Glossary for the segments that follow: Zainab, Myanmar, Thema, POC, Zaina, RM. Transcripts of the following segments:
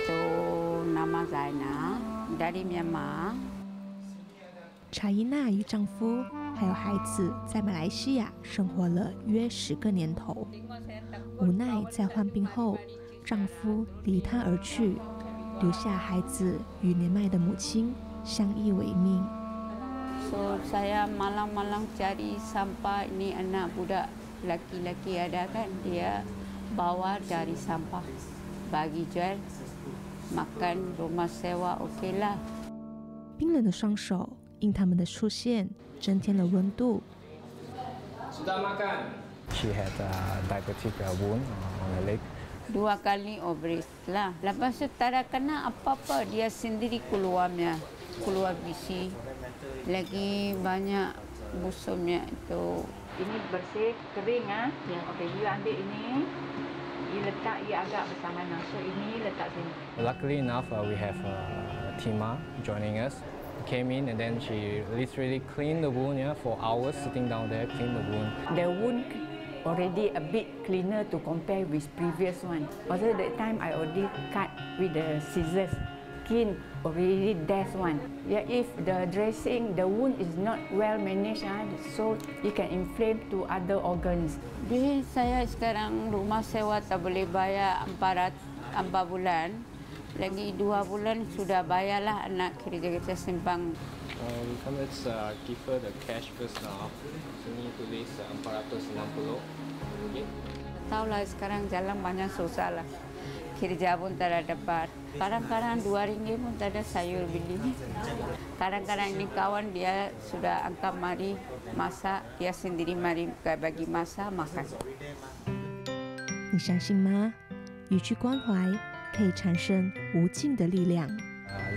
itu nama Zaina dari Myanmar。查伊娜与丈夫还有孩子在马来西亚生活了约10个年头，无奈在患病后，丈夫离她而去，留下孩子与年迈的母亲相依为命。So saya malang-malang cari sampah ni anak budak laki-laki ada kan dia bawa dari sampah bagi jual makan rumah sewa okey lah。冰冷的双手因他们的出现增添了温度。She had a diabetic wound on her leg. 2 kali operasi lah. Lepas tu tak kena apa-apa dia sendiri keluarnya, keluar bisi. Lagi banyak busumnya itu. Ini bersih kering ah. Okay, you ambil ini. You letak ia agak bersama nasi ini letak sini. Luckily enough, we have Thema joining us. Came in and then she literally cleaned the wound for hours sitting down there clean the wound. The wound already a bit cleaner to compare with previous one. Also that time I already cut with the scissors. Skin already dead one. Yeah, if the dressing the wound is not well managed, so it can inflame to other organs. Jadi saya sekarang rumah sewa tak boleh bayar 4 bulan. Lagi 2 bulan sudah bayarlah anak kerja kita sembang. Kami give her the cash first now. Sini tulis 460. Okay. Tahulah sekarang jalan banyak susah lah. Kerja pun tak dapat. Kadang-kadang RM2 pun tak ada sayur beli. Kadang-kadang ini kawan dia sudah angkat mari masak, dia sendiri mari bagi masak makan. 你相信吗？一句关怀。可以产生无尽的力量。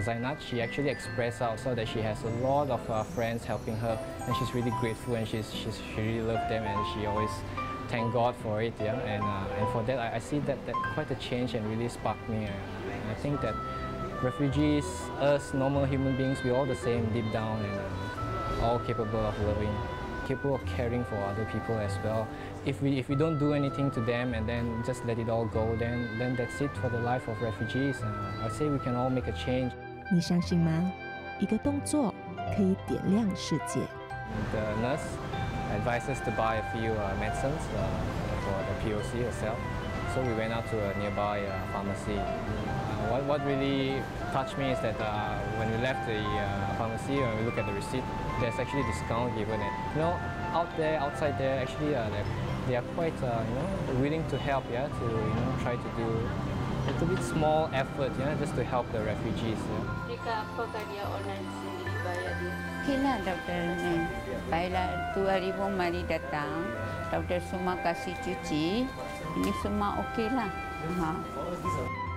Zainab, she actually expressed out so that she has a lot of friends helping her, and she's really grateful and she really loved them, and she always thank God for it, yeah. And for that, I see that quite a change and really sparked me. And I think that refugees, us normal human beings, we're all the same deep down, and all capable of loving, capable of caring for other people as well. If we don't do anything to them and then just let it all go, then that's it for the life of refugees. I say we can all make a change. 你相信吗？一个动作可以点亮世界。The nurse advises to buy a few medicines for the POC herself. So we went out to a nearby pharmacy. What really touched me is that when we left the pharmacy and we look at the receipt, there's actually a discount given. And you know, outside there, actually they are quite willing to help, yeah, to try to do a little bit small effort, yeah, just to help the refugees. Jika apakah dia online sendiri bayar dia? Kena doktor ni. Baiklah 2 ribu mari datang. Doktor semua kasih cuci. Ini semua okey lah.